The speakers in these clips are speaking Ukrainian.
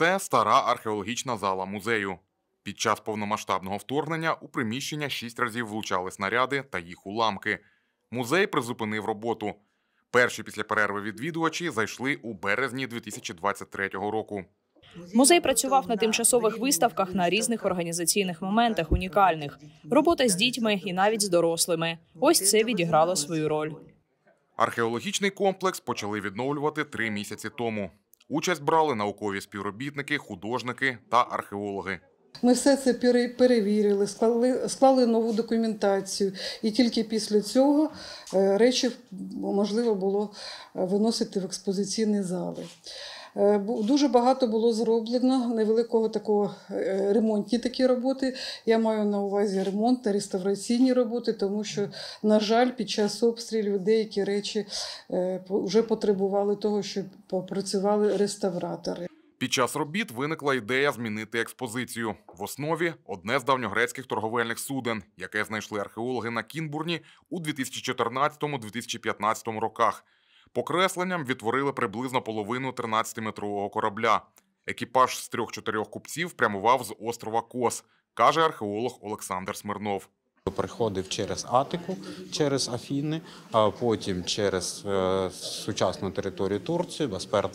Це стара археологічна зала музею. Під час повномасштабного вторгнення у приміщення 6 разів влучали снаряди та їх уламки. Музей призупинив роботу. Перші після перерви відвідувачі зайшли у березні 2023 року. Музей працював на тимчасових виставках на різних організаційних моментах, унікальних. Робота з дітьми і навіть з дорослими. Ось це відіграло свою роль. Археологічний комплекс почали відновлювати 3 місяці тому. Участь брали наукові співробітники, художники та археологи. Ми все це перевірили, склали нову документацію. І тільки після цього речі можливо було виносити в експозиційні зали. Дуже багато було зроблено невеликого такого ремонтні роботи. Я маю на увазі ремонт та реставраційні роботи, тому що, на жаль, під час обстрілів деякі речі вже потребували того, щоб попрацювали реставратори. Під час робіт виникла ідея змінити експозицію. В основі – одне з давньогрецьких торговельних суден, яке знайшли археологи на Кінбурні у 2014-2015 роках. Покресленням відтворили приблизно половину 13-метрового корабля. Екіпаж з 3-4 купців прямував з острова Кос, каже археолог Олександр Смирнов. Приходив через Атику, через Афіни, а потім через сучасну територію Турції,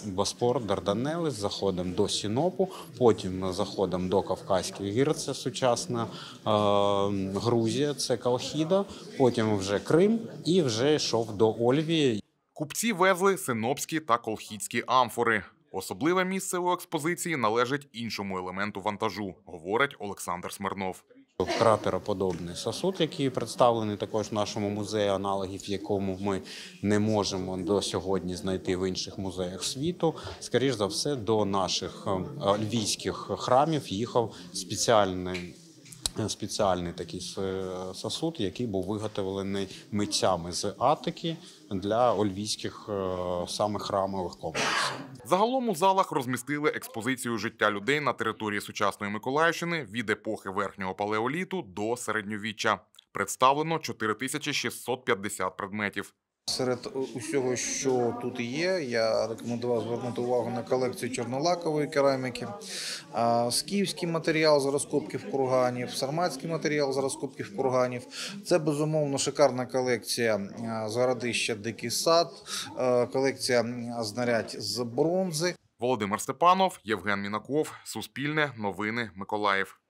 Боспор, Дарданели, з заходом до Сінопу, потім з заходом до Кавказьких гір, це сучасна Грузія, це Калхіда, потім вже Крим і вже йшов до Ольвії. Купці везли синопські та колхідські амфори. Особливе місце у експозиції належить іншому елементу вантажу, говорить Олександр Смирнов. Кратероподобний сосуд, який представлений також в нашому музеї, аналогів якому ми не можемо до сьогодні знайти в інших музеях світу. Скоріше за все, до наших львівських храмів їхав спеціальний такий сосуд, який був виготовлений митцями з Атики для ольвійських саме храмових комплексів. Загалом у залах розмістили експозицію життя людей на території сучасної Миколаївщини від епохи Верхнього палеоліту до середньовіччя. Представлено 4650 предметів. Серед усього, що тут є, я рекомендував звернути увагу на колекцію чорнолакової кераміки, скіфський матеріал з розкопків курганів, сарматський матеріал з розкопків курганів. Це, безумовно, шикарна колекція з городища «Дикий сад», колекція знарядь з бронзи. Володимир Степанов, Євген Мінаков, Суспільне, Новини, Миколаїв.